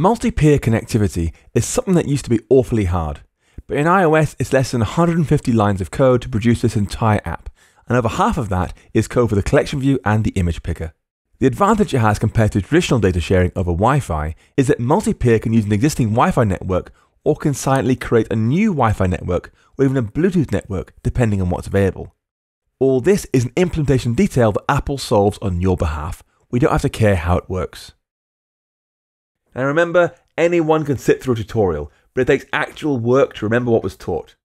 Multi-peer connectivity is something that used to be awfully hard, but in iOS it's less than 150 lines of code to produce this entire app, and over half of that is code for the collection view and the image picker. The advantage it has compared to traditional data sharing over Wi-Fi is that multi-peer can use an existing Wi-Fi network or can silently create a new Wi-Fi network or even a Bluetooth network depending on what's available. All this is an implementation detail that Apple solves on your behalf. We don't have to care how it works. And remember, anyone can sit through a tutorial, but it takes actual work to remember what was taught.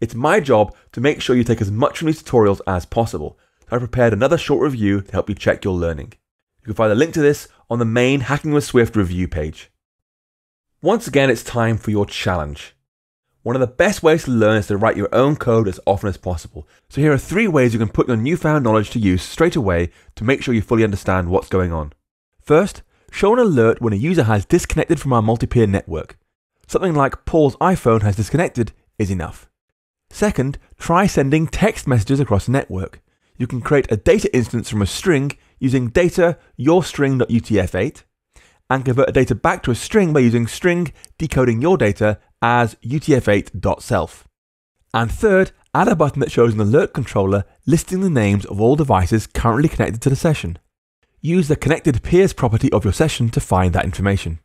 It's my job to make sure you take as much from these tutorials as possible, so I prepared another short review to help you check your learning. You can find a link to this on the main Hacking with Swift review page. Once again, it's time for your challenge. One of the best ways to learn is to write your own code as often as possible. So here are 3 ways you can put your newfound knowledge to use straight away to make sure you fully understand what's going on. First, show an alert when a user has disconnected from our multi-peer network. Something like "Paul's iPhone has disconnected" is enough. Second, try sending text messages across the network. You can create a data instance from a string using data yourstring.utf8 and convert the data back to a string by using string decoding your data as utf8.self. And third, add a button that shows an alert controller listing the names of all devices currently connected to the session. Use the connected peers property of your session to find that information.